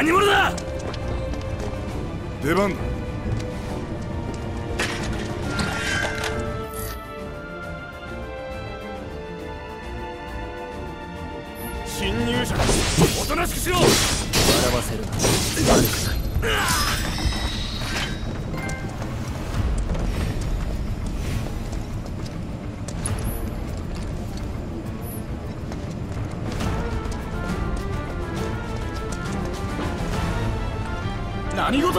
何者だ。出番だ。侵入者、おとなしくしろ。笑わせるな、悪くない。何事だ。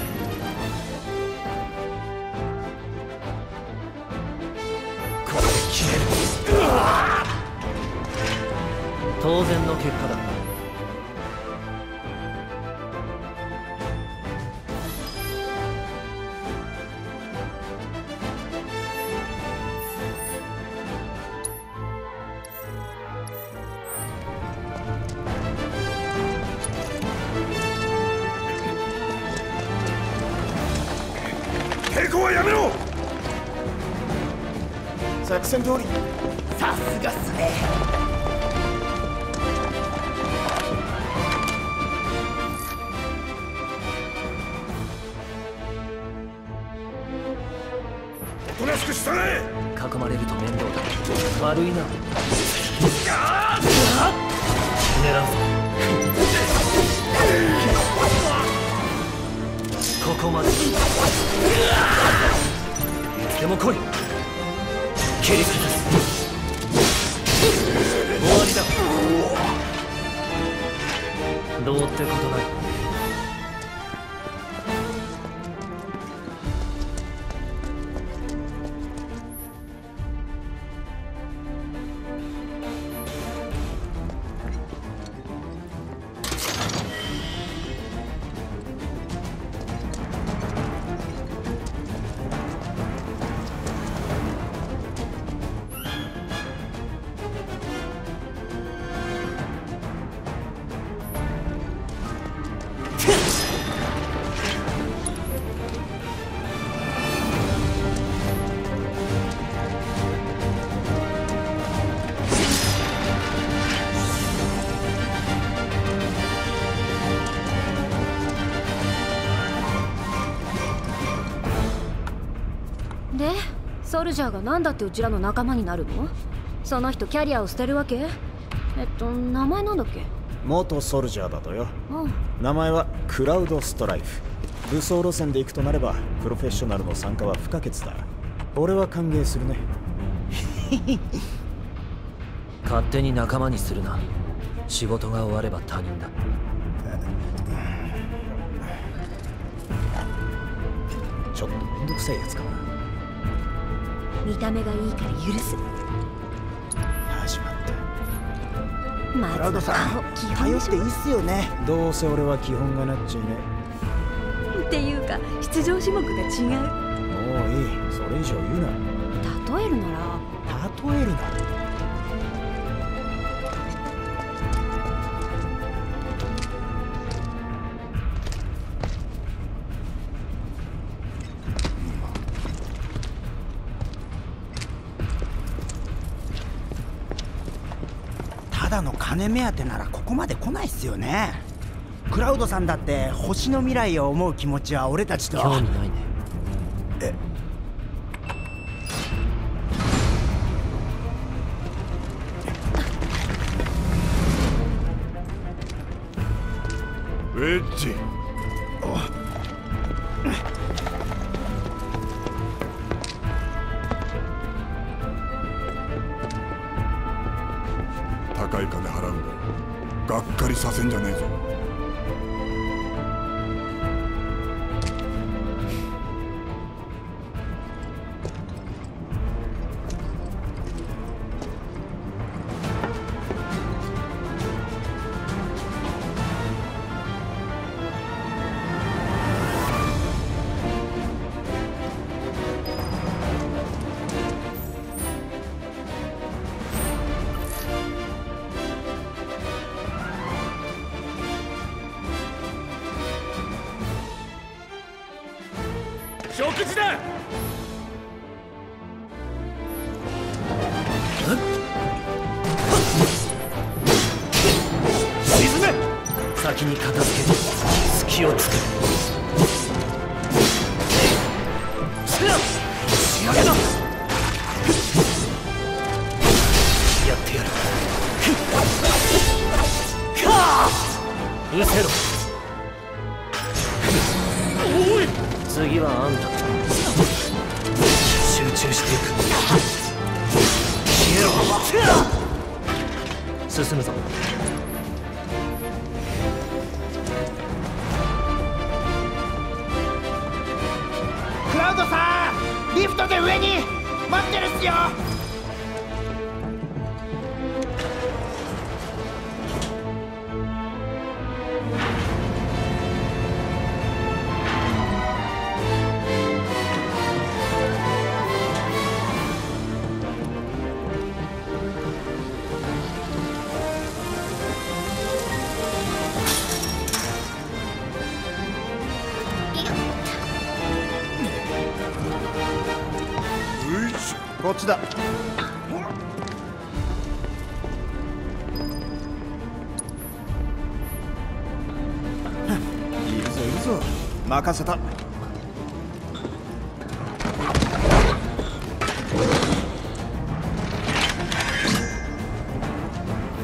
当然の結果だ。抵抗はやめろ。作戦通り。さすがっすね。おとなしくしたね。囲まれると面倒だ。悪いな。狙う。ここまで。いつでも来い。切り崩す。終わりだ。どうってことない。で、ソルジャーが何だってうちらの仲間になるの？その人キャリアを捨てるわけ？名前なんだっけ？元ソルジャーだとよ。名前はクラウドストライフ。武装路線で行くとなればプロフェッショナルの参加は不可欠だ。俺は歓迎するね。勝手に仲間にするな。仕事が終われば他人だ。ちょっとめんどくさいやつかな。見た目がいいから許す。始まった。まずは顔、基本でしょ。頼っていいっすよね。どうせ俺は基本がなっちゃいね。っていうか出場種目が違う。もういい。それ以上言うな。例えるなら。例えるな。ただの金目当てならここまで来ないっすよね。クラウドさんだって星の未来を思う気持ちは俺たちと興味ないね。え、ウェッジ。高い金払うんだ。がっかりさせんじゃねえぞ。食事だ。沈め。先に片付けて隙を作る。仕上げだ。やってやる。うせろ。次はあんた。集中していく。消えろ。進むぞ。クラウドさん、リフトで上に待ってるっすよ。こっちだ。いいぞいいぞ、任せた。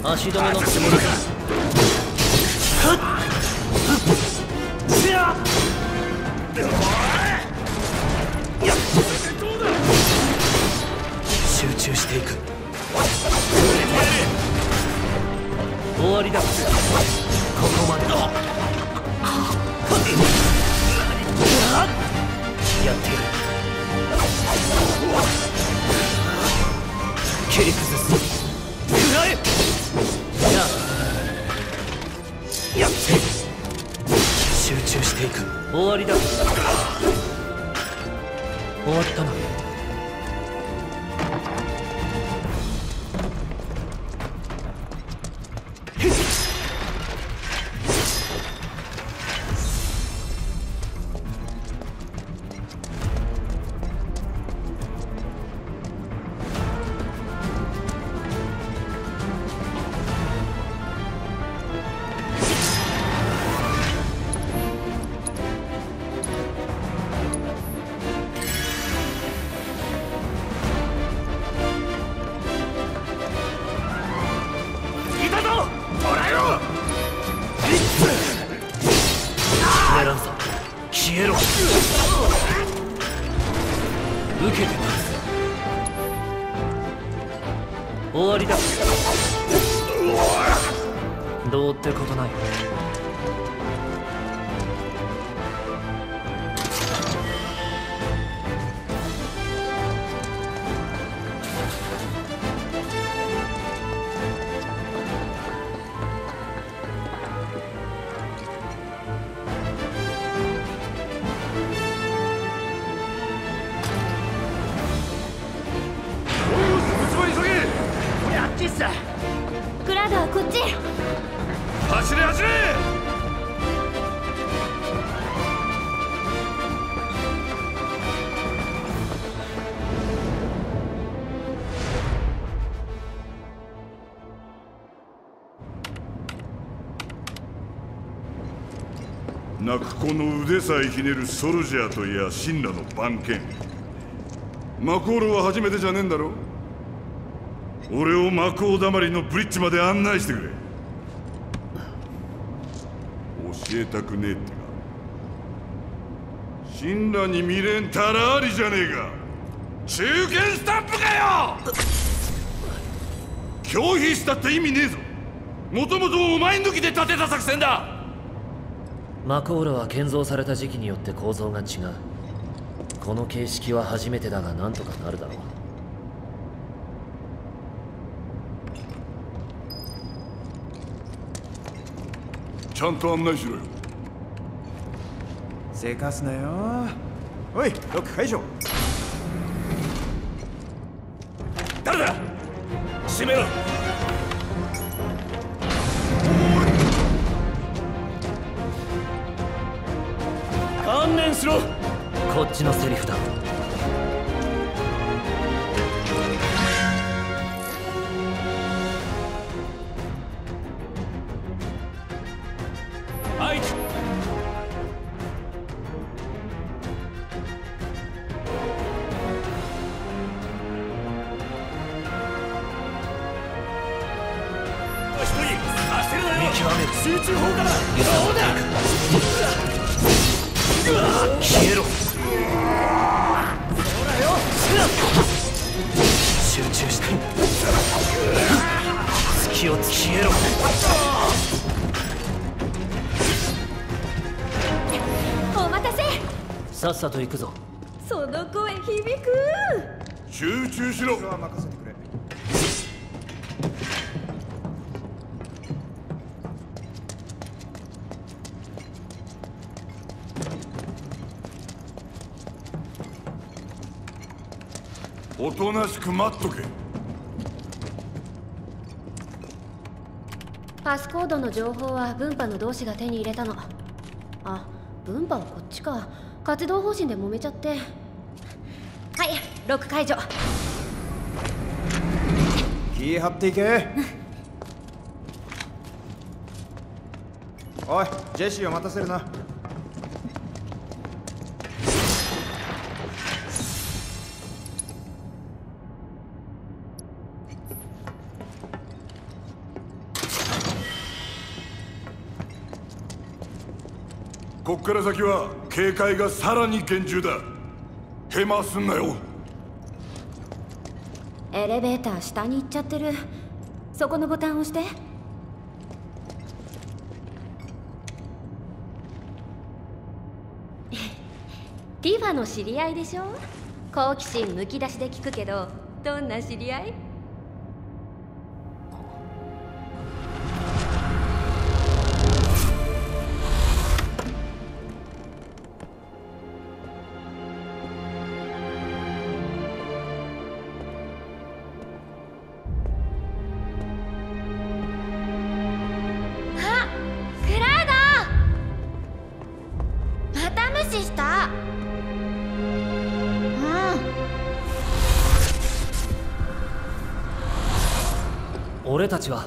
足止めのつもりか。終わりだ。ここまでだ。やってやる。切り崩す。くらえ。やって集中していく。終わりだ。終わったな。消えろ。受けてます。終わりだ。どうってことない。クラウドはこっち。走れ走れ。泣く子の腕さえひねるソルジャーといや神羅の番犬。マコールは初めてじゃねえんだろ。俺を魔法だまりのブリッジまで案内してくれ。教えたくねえってか。神羅に未練たらありじゃねえか。中堅スタンプかよ。拒否したって意味ねえぞ。もともとお前抜きで立てた作戦だ。魔法は建造された時期によって構造が違う。この形式は初めてだがなんとかなるだろう。ちゃんと案内しろよ。せかすなよ。おい、ロック解除。誰だ。閉めろ。観念しろ。ここっちのセリフだ。はい。集中砲火だ。そうだ。消えろ。集中して隙を消えろ。お待たせ。さっさと行くぞ。その声響く。集中しろ。おとなしく待っとけ。パスコードの情報は分派の同士が手に入れたの。あ、分派はこっちか。活動方針で揉めちゃって。はい、ロック解除。気張っていけ。おい、ジェシーを待たせるな。こっから先は警戒がさらに厳重だ。ヘマすんなよ。エレベーター下に行っちゃってる。そこのボタンを押して。ティファの知り合いでしょ。好奇心むき出しで聞くけど、どんな知り合い？俺たちは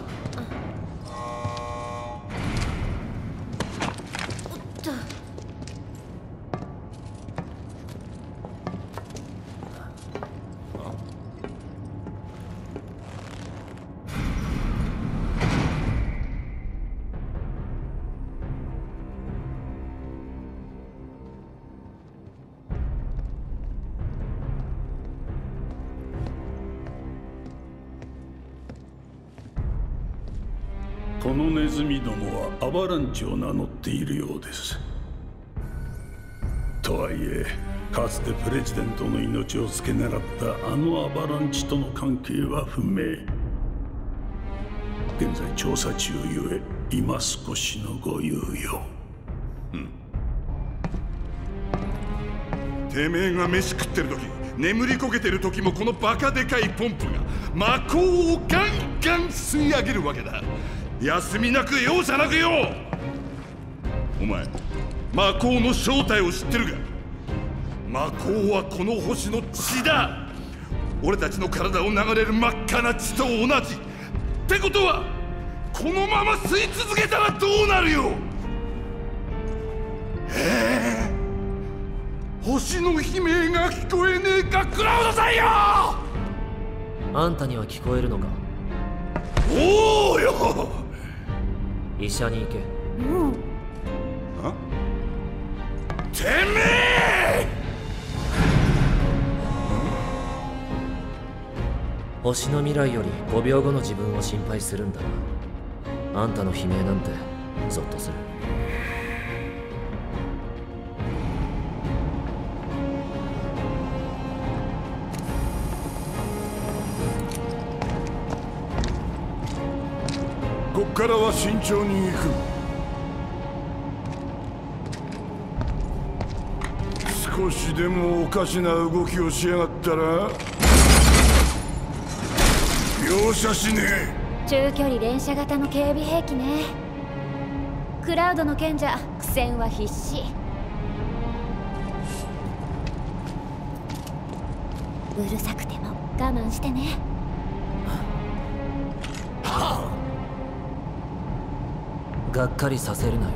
このネズミどもはアバランチを名乗っているようです。とはいえ、かつてプレジデントの命をつけ狙ったあのアバランチとの関係は不明。現在調査中ゆえ、今少しのご猶予。てめえが飯食ってる時、眠りこけてる時もこのバカでかいポンプが魔鋼をガンガン吸い上げるわけだ。休みなく容赦なくよ。お前、魔鋼の正体を知ってるか？魔鋼はこの星の血だ。俺たちの体を流れる真っ赤な血と同じ。ってことは、このまま吸い続けたらどうなるよ。星の悲鳴が聞こえねえか、クラウドさんよ。あんたには聞こえるのか？おおよ。医者に行け。うん。あ？てめえ！星の未来より5秒後の自分を心配するんだな。あんたの悲鳴なんてゾッとする。ここからは慎重に行く。少しでもおかしな動きをしやがったら容赦しねえ。中距離連射型の警備兵器ね。クラウドの剣じゃ苦戦は必至。うるさくても我慢してね。がっかりさせるなよ。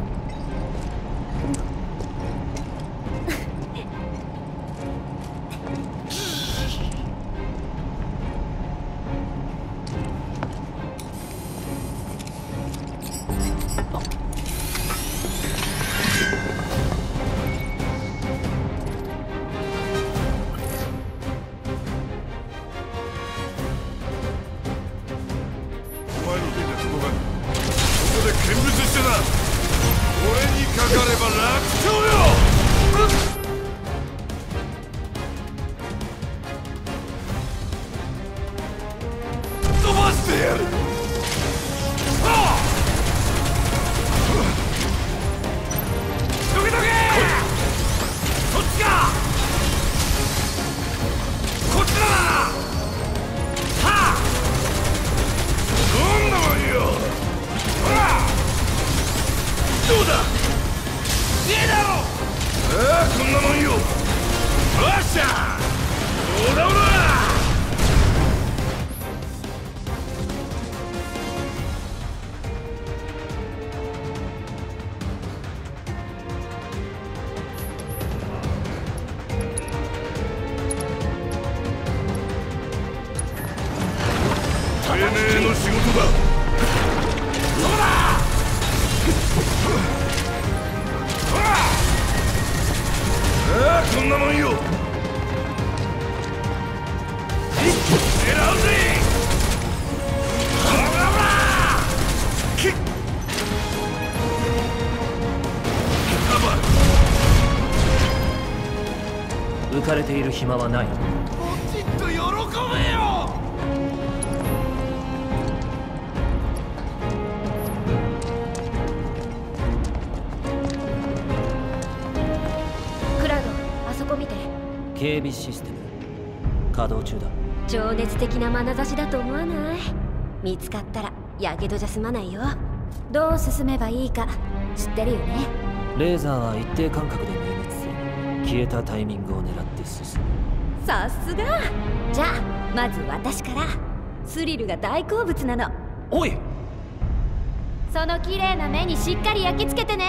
浮かれている暇はない。ポチッと喜べよ。クラウド、あそこ見て。警備システム稼働中だ。情熱的な眼差しだと思わない？見つかったらやけどじゃ済まないよ。どう進めばいいか知ってるよね。レーザーは一定間隔で見える。消えたタイミングを狙って進む。さすが。じゃあまず私から。スリルが大好物なの。おい、その綺麗な目にしっかり焼き付けてね。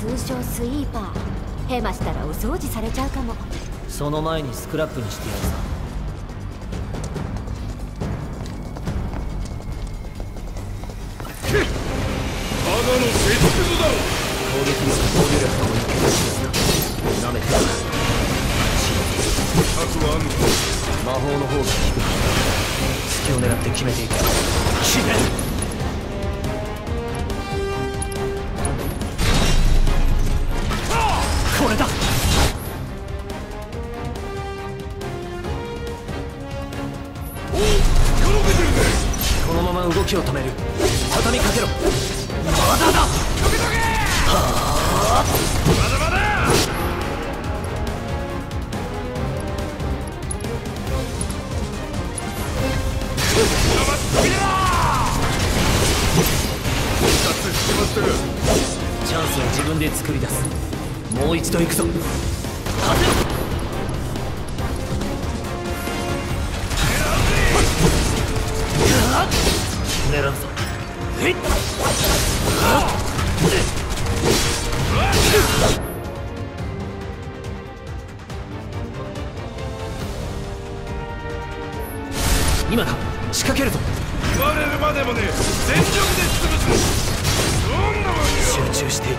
通称スイーパー。ヘマしたらお掃除されちゃうかも。その前にスクラップにしてやるさ。ただの接触だろ。攻撃の防御力を一気にしな。舐めてます。覚悟あんのか。魔法の方が効く。隙を狙って決めていく。決める。 これだ。このまま動きを止める。畳みかけろ。まだだ。はあ。まだまだ。チャンスを自分で作り出す。 もう一度行くぞ。勝てろ。狙うぞ。えっ。今だ。仕掛けるぞ。言われるまでもね、全力で潰す。集中していく。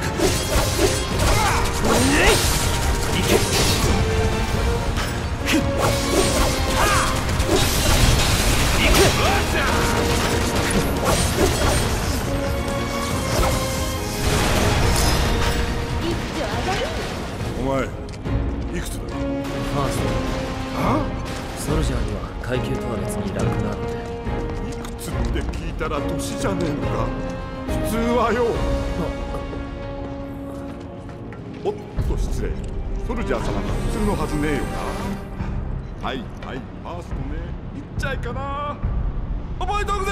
お前いくつだ？ファースト。ソルジャーには階級とは別にランクがあって。いくつって聞いたら年じゃねえのか。普通はよ。おっと失礼。ソルジャー様が普通のはずねえよな。はいはい、ファーストね。いっちゃいかな。覚えとくぜー。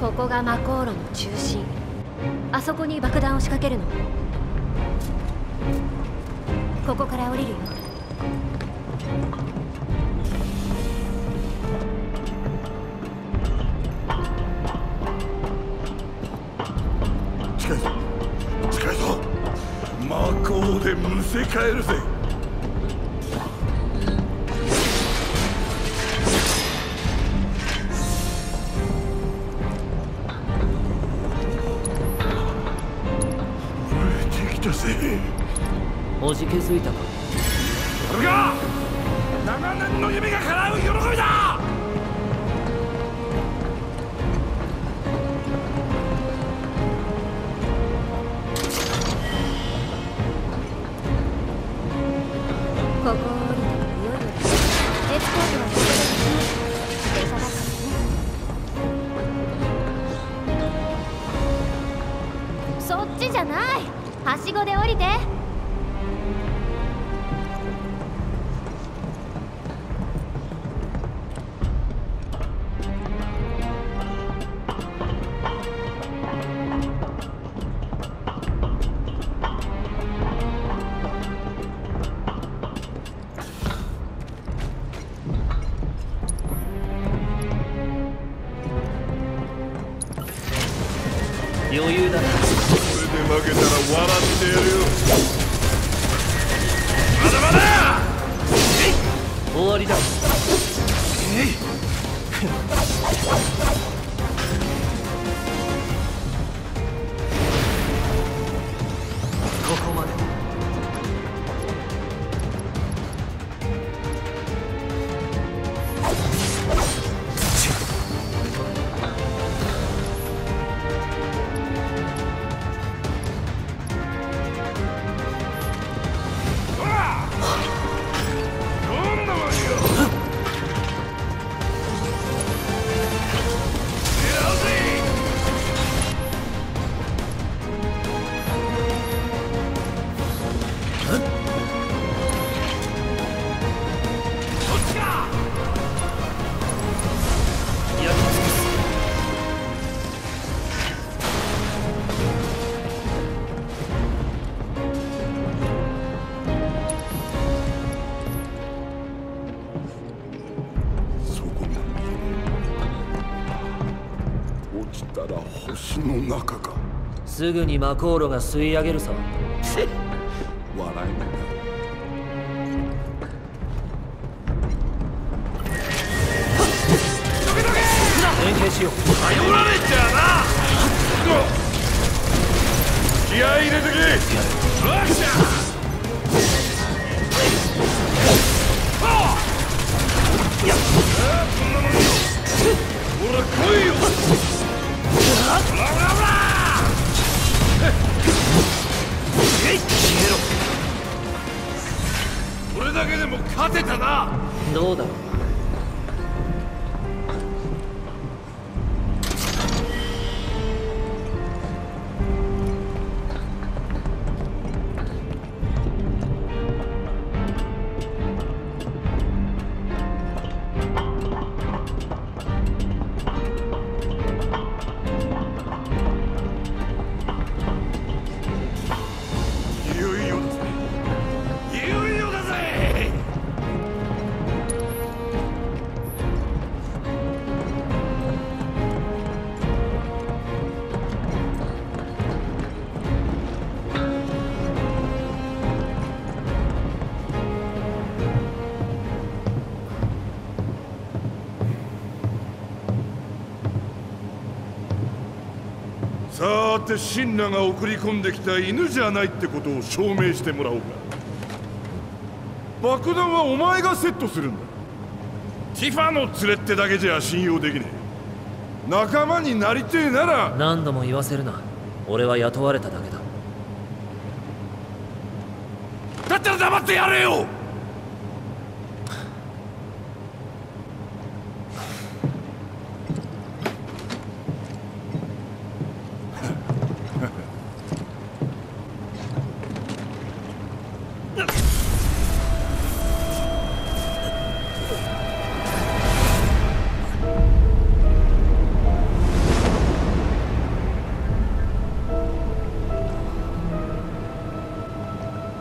ここが魔航路の中心。あそこに爆弾を仕掛けるの。ここから降りるよ。近いぞ。近いぞ。魔航でむせ返るぜ。 おじけづいたか。これが長年の夢が叶う喜びだ。ここを降りていよいよエスコートはここでね。手探し。 そっちじゃない。はしごで降りて。余裕だな。 負けたら笑ってやるよ。まだまだ。終わりだ。ここまで。すぐに魔航路が吸い上げるさ。笑えない。 頼られちゃうな。気合い入れてけ。よっしゃ。ほら来いよ。ほらほら。これだけでも勝てたな。どうだろう。 さて、シンナが送り込んできた犬じゃないってことを証明してもらおうか。爆弾はお前がセットするんだ。ティファの連れってだけじゃ信用できねえ。仲間になりてえなら。何度も言わせるな。俺は雇われただけだ。だったら黙ってやれよ。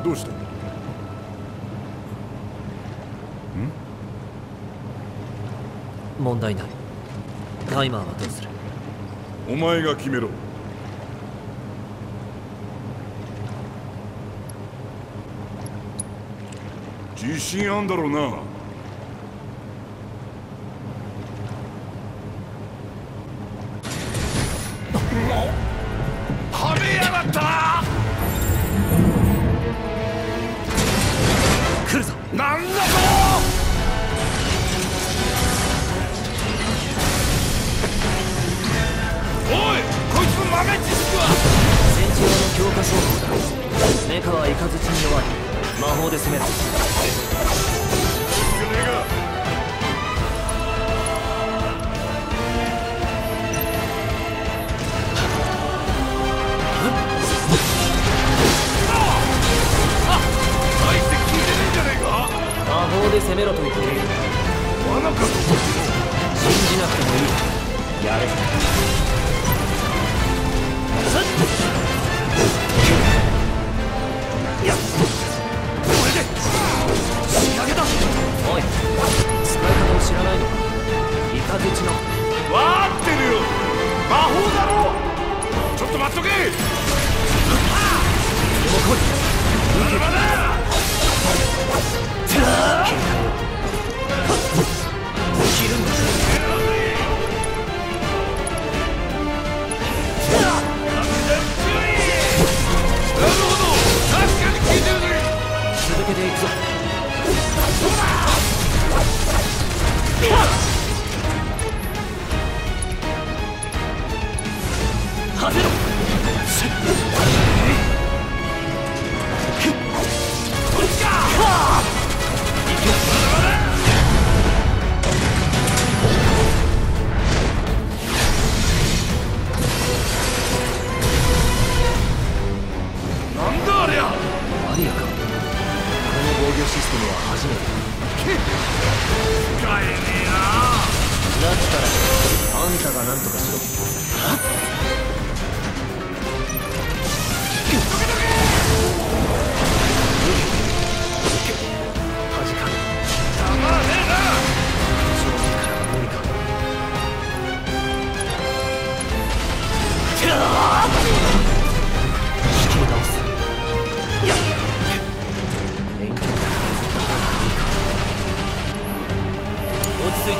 どうした？ん？問題ない。タイマーはどうする？お前が決めろ。自信あんだろうな。はめやがったな。 なんだぞおい、こいつの豆知識は戦場の強化商法だ。メカはイカズチに弱い。魔法で攻める。聞くねえが。 攻めろと言っている。罠かと。信じなくてもいい。やれ。やっ。これで。仕掛けだ。おい。使い方を知らないのか。イカズチの。わーってるよ。魔法だろう。ちょっと待っとけ。来い。まだまだ。 ああ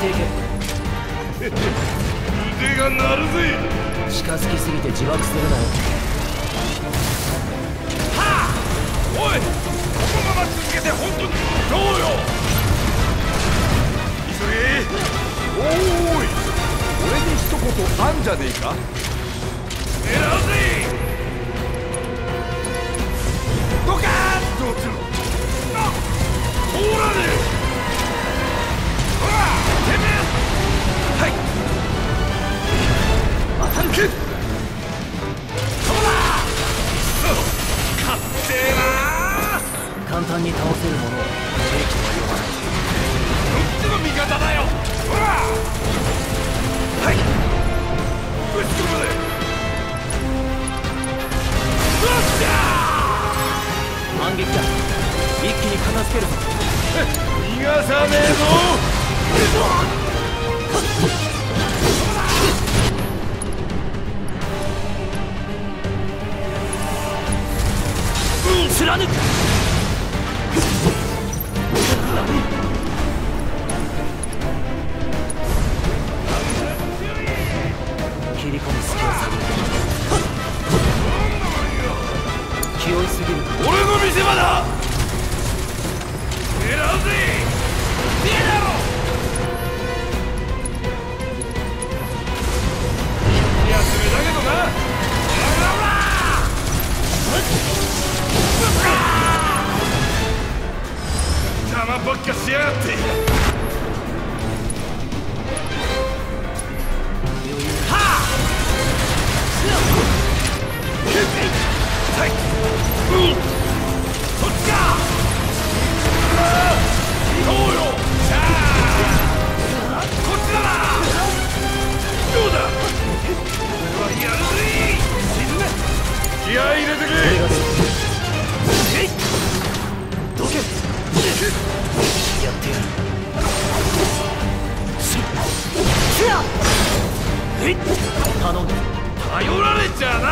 していけ。腕が鳴るぜ。近づきすぎて自爆するなよ。はあ、おい、このまま続けて本当にどうよ。急げ。おーい、俺に一言あんじゃねえか。狙うぜ。ドカーンと落ちる。あ、通らねえ。ほら、てめえ。はい、当たるけ。そうだ。勝手な。簡単に倒せるものを兵器とは呼ばない。こっちの味方だよ。ほら、はい、ぶち込むぜ。よっしゃー。反撃だ。一気に片付けるぞ。逃がさねえぞ。貫く。切り込む隙を探る。俺の見せ場だ。狙うぜ。見えだろ。休みだけどな。ほらほら。邪魔ばっかしやがって。はあ。はい、うん、そっちか。そうよ。さあ、こっちだな。どうだ。俺はやるぜ。沈め。気合い入れてけ。えい。どけ。やってやる。えい。頼んだ。頼られちゃな。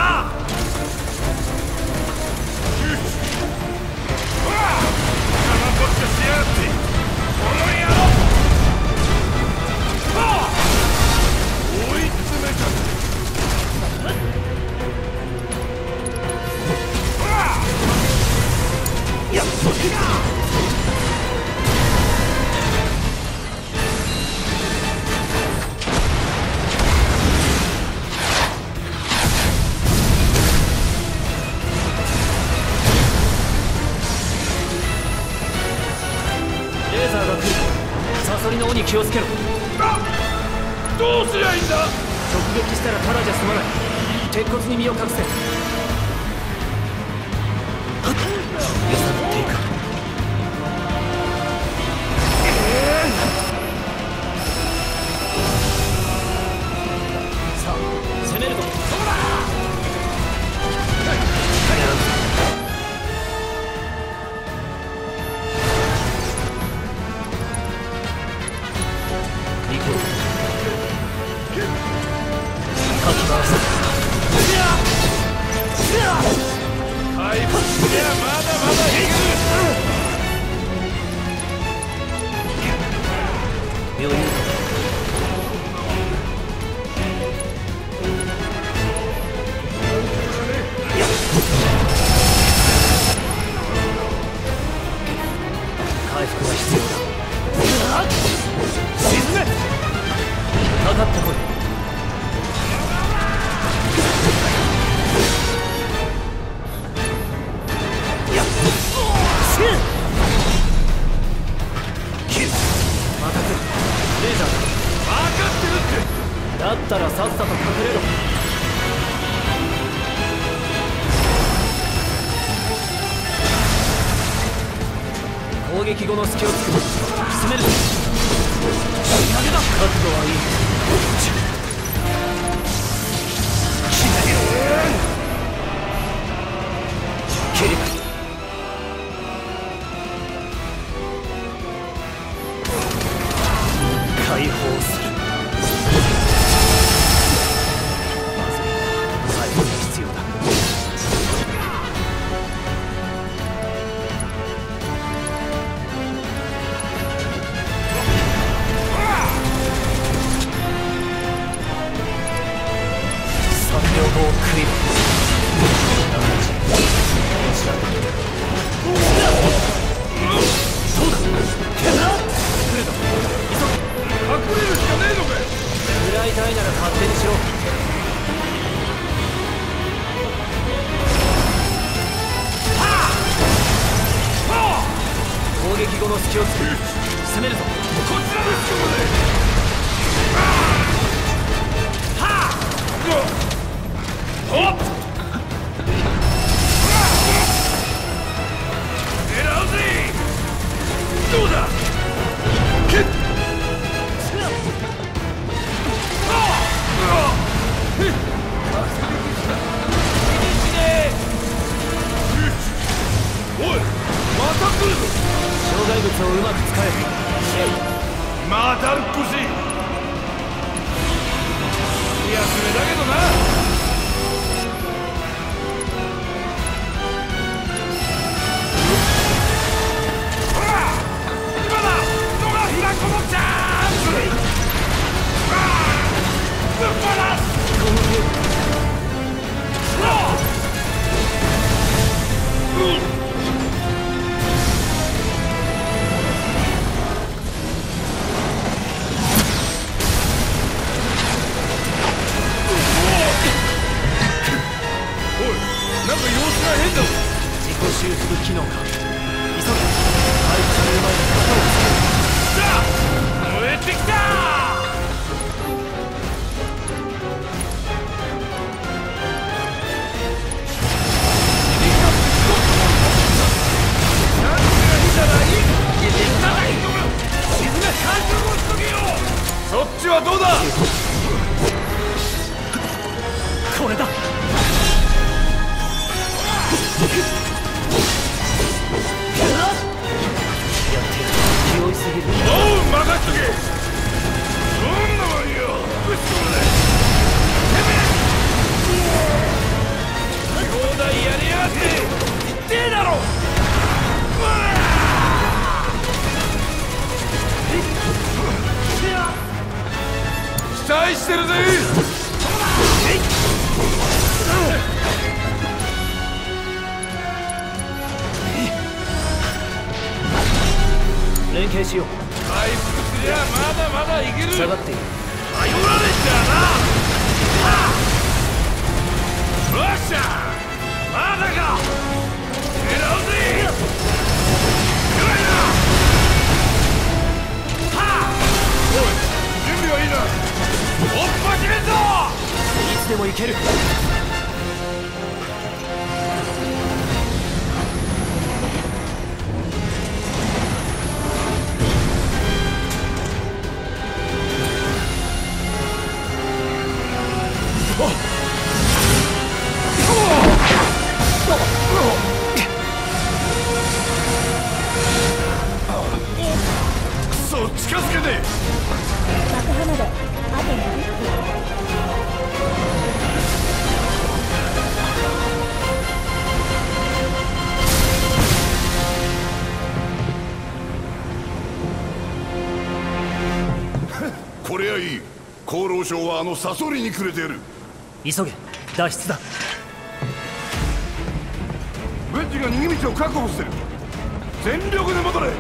気をつけろ。どうすりゃいいんだ。直撃したらただじゃ済まない。鉄骨に身を隠せ。はっ、揺さぶっていく。さあ、攻めるぞ。そうだ。ないなら勝手にしろ。攻撃後の隙をつく。攻めるぞ。こちらですよね。はっ。どうだ。障害物をうまく使え。またうっこしい。気休めだけどな。ほら今だ。ドが開くのチャンス。ぶっ放す。うん。修復機能か。急げ。あいつの前に肩をつける。さあ燃えてきた。何が見たらいい。見たらいいのか。沈め感情をしとけよ。そっちはどうだ。これだ。期待してるぜ。連携しよう。回復すりゃまだまだいける。下がっている。頼られちゃな。よっしゃまだか。狙うぜ。やばいな。はあ。おい準備はいいな。おっぱじめんぞ。いつでもいける。近づけて。爆破まであと何分。これはいい。厚労省はあのサソリにくれてる。急げ。脱出だ。ウェッジが逃げ道を確保してる。全力で戻れ。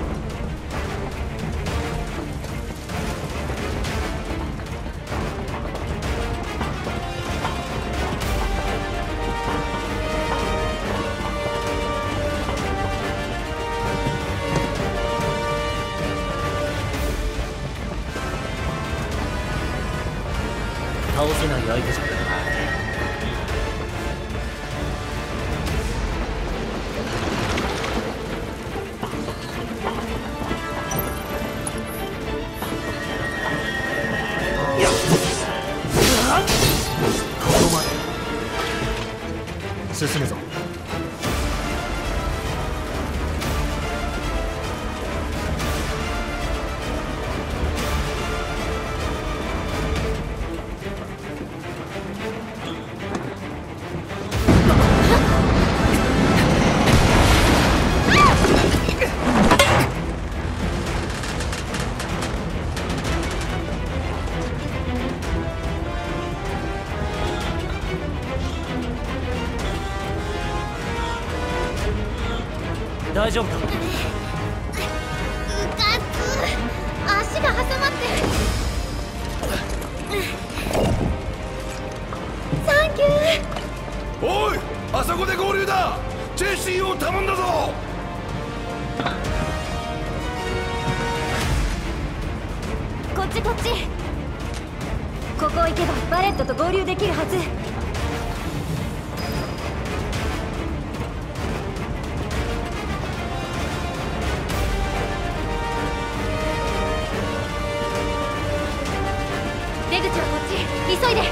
倒せない相手じゃない。ここまで進むぞ。大丈夫か。うかつ足が挟まってる。こで合流だ。ジェシーを頼んだぞ。こっちこっち。ここ行けばバレットと合流できるはず。出口はこっち。急いで。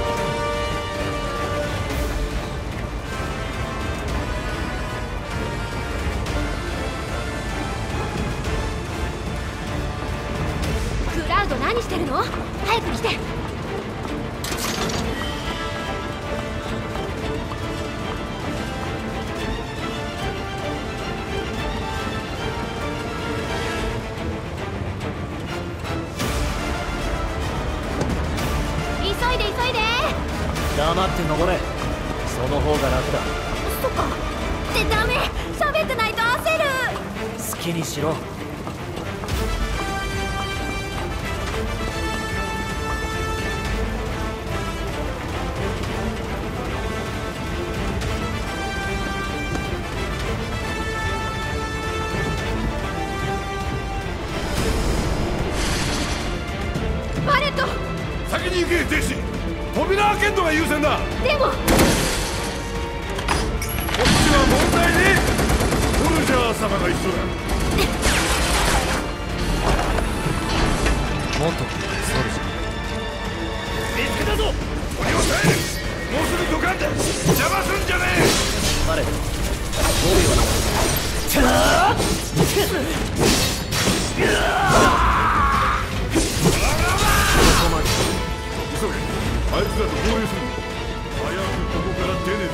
何してるの？早く来て。急いで急いで。黙って登れ。その方が楽だ。そっか。ってダメ。喋ってないと焦る。好きにしろ。扉開けるのが優先だ。でもこっちは問題ね。ソルジャー様が一緒だ。元ソルジャー。見つけたぞ。俺を耐える。もうすぐドカンだ。邪魔すんじゃねえ。あれどういうわけ。あいつらと合流する。早くここから出ねえ。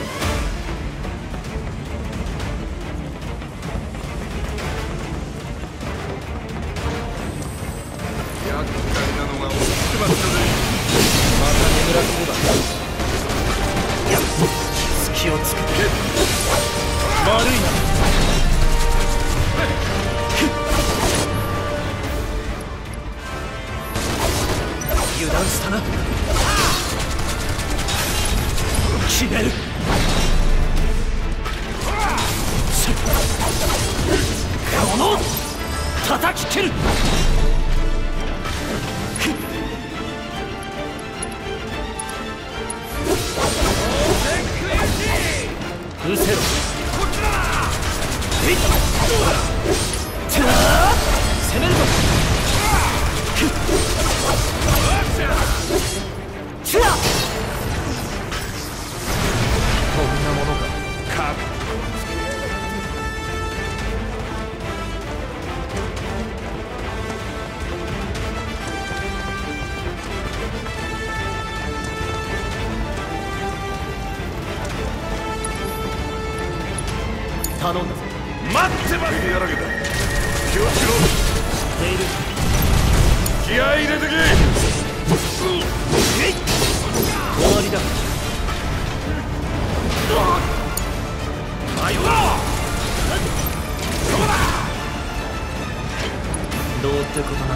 厄介なのが落ちてますよね。また眠らそうだ。隙をつく。悪いな。油断したな。決める。この叩き切る。うせろ。こっちだ。攻めるぞ。頼んだ。待ってます。やらけた。気をつけろ。気合い入れてけ。終わりだ。迷うな。どうってことなんだ。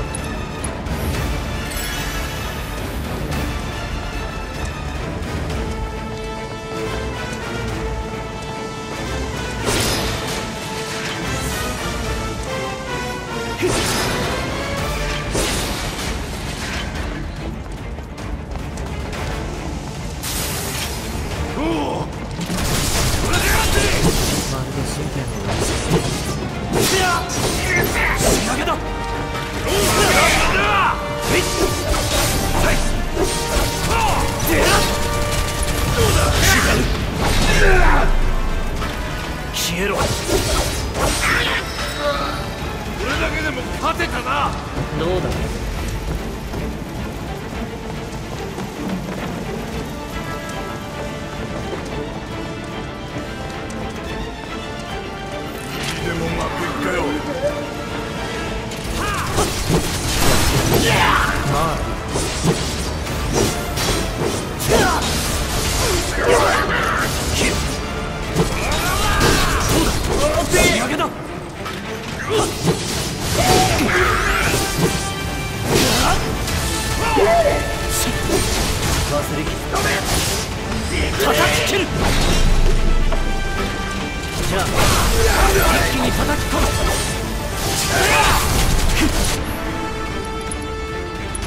消えろ。これだけでも勝てたな。どうだ。でもうまくいったよ。まあ叩き切る。じゃあ一気に叩き込む。刻む。仕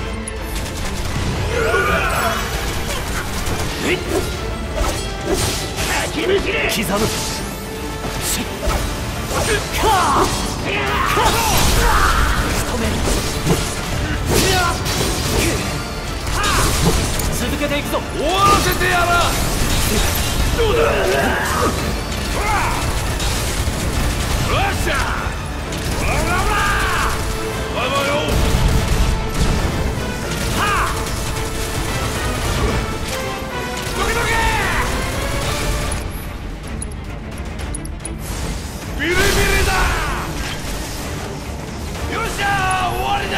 留める。続けていくぞ。終わらせてやら。どうだ。よっしゃ。ほらほら。バイバイよ。はあ。どけどけ。ビリビリだ。よっしゃー、終わりだ。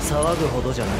騒ぐほどじゃない。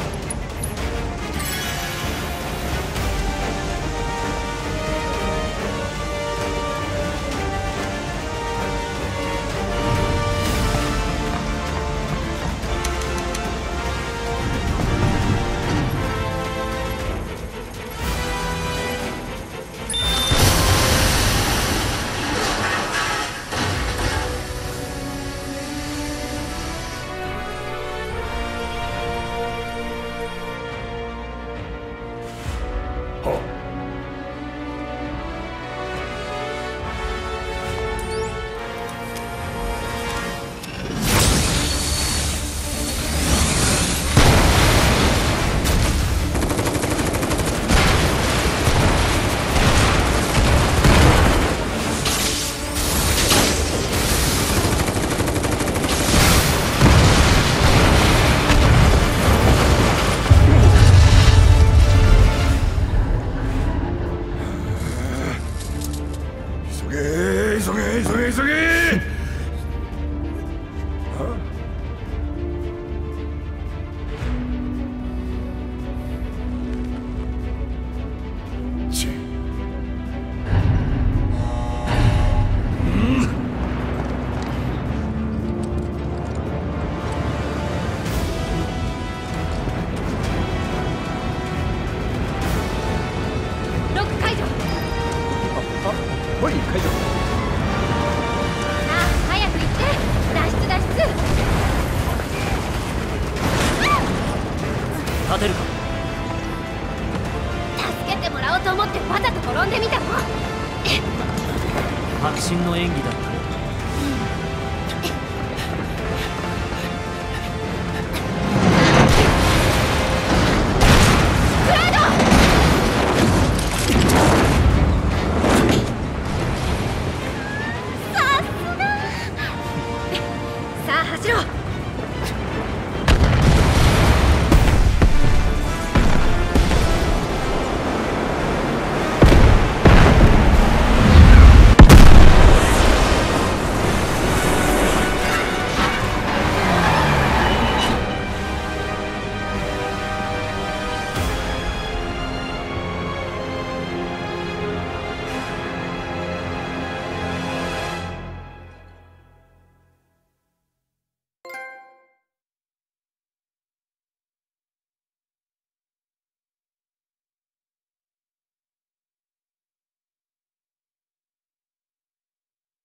確信の演技だ。